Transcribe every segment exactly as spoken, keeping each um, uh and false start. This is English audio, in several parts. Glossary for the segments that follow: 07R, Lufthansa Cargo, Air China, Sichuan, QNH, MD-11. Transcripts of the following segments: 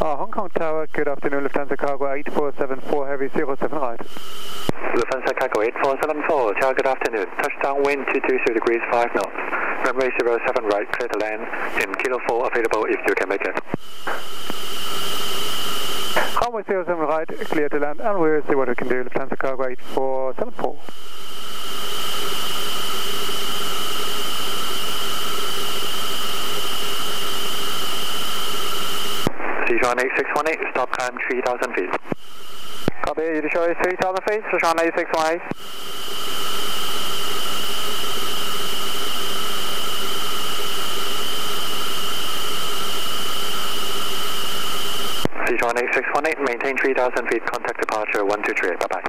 Uh, Hong Kong Tower, good afternoon, Lufthansa Cargo eight four seven four Heavy zero seven right. Lufthansa Cargo eight four seven four, Tower, good afternoon. Touchdown wind two two three degrees, five knots. Runway zero seven right, clear to land. In Kilo four available if you can make it. Runway zero seven right, clear to land, and we'll see what we can do, Lufthansa Cargo eight four seven four. Sichuan eight six one eight, stop climb three thousand feet. Copy, Sichuan three thousand feet, Sichuan eight six one eight. Sichuan eight six one eight, maintain three thousand feet, contact departure one two three, bye-bye.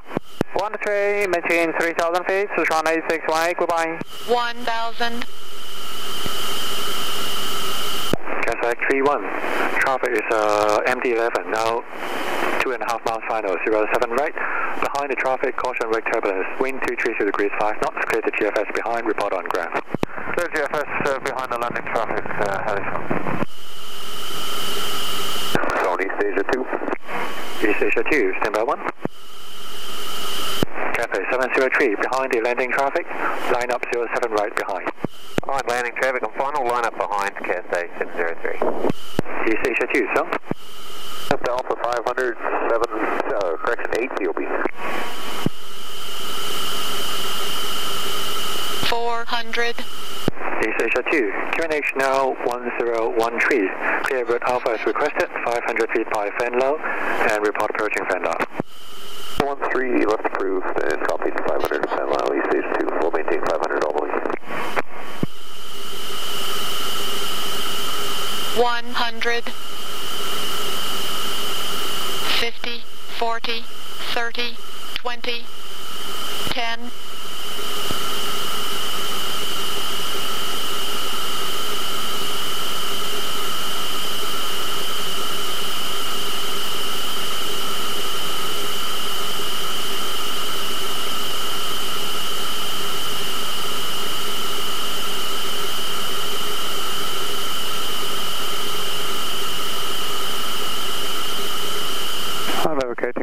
one two three, maintain three thousand feet, Sichuan eight six one eight, goodbye. one thousand. Cassack three one. Traffic is uh, M D eleven, now two and a half miles final, zero seven right. Behind the traffic, caution wake turbulence. Wind two three zero degrees, five knots. Clear the G F S behind, report on ground. Clear G F S uh, behind the landing traffic, uh, Harrison. Zone East Asia two. East Asia two, standby one. Cafe seven zero three, behind the landing traffic, line up zero seven right behind. Behind landing traffic and final line up behind Cafe seven zero three. East Asia two, so? Up to Alpha five hundred, seven, uh, correction, eight P O B. four hundred. East Asia two, Q N H now one zero one three. Clear route Alpha as requested, five hundred feet by fan low, and report approaching fan low. one three left approved, and copy to five hundred fan low, East Asia two, full maintain five hundred all the way. one hundred, fifty, forty, thirty, twenty, ten.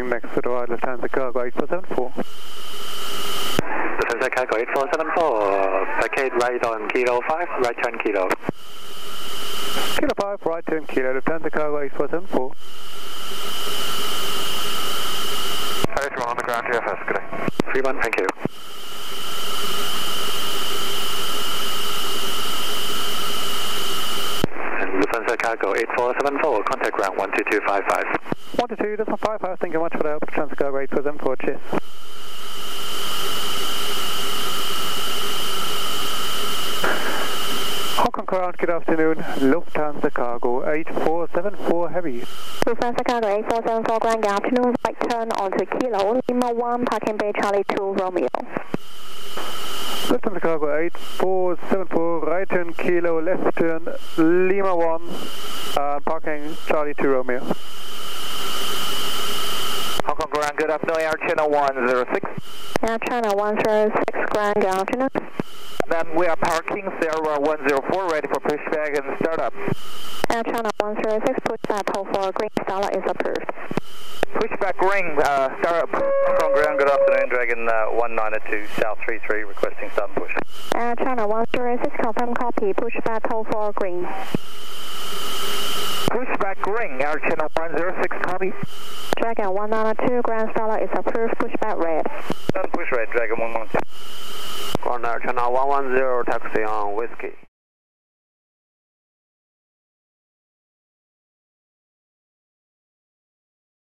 Next to the right, Lufthansa Cargo eight four seven four. Lufthansa Cargo eight four seven four, vacate right on Kilo five, right turn Kilo. Kilo five, right turn Kilo, Lufthansa Cargo eight four seven four. Harry on the ground, G F S, good day. three one, thank you. And Lufthansa Cargo eight four seven four, contact ground one two two five five. One to two, that's my five hours, thank you very much for the help. Lufthansa Cargo eight four seven four, cheers. Hong Kong crowd, good afternoon. Lufthansa Cargo eight four seven four Heavy. Lufthansa Cargo eight four seven four Grand, good afternoon. Right turn onto Kilo, Lima one, parking bay Charlie two, Romeo. Lufthansa Cargo eight four seven four, right turn Kilo, left turn Lima one, uh, parking Charlie two, Romeo. Hong Kong Grand, good afternoon, Air China one zero six. Air China one zero six, Grand, good afternoon. Then we are parking Sierra one zero four, ready for pushback and startup. Air China one zero six, pushback hold for green, startup is approved. Pushback green, uh, startup. Hong Kong Grand, good afternoon, Dragon uh, one nine two, South three three, requesting start push. Air China one zero six, confirm copy, pushback hold for green. Pushback green, Air China one zero six, copy. Dragon one nine two, Grand Starlight is approved, pushback red. Push red, Dragon one nine two. Corner Channel one one zero, taxi on Whiskey.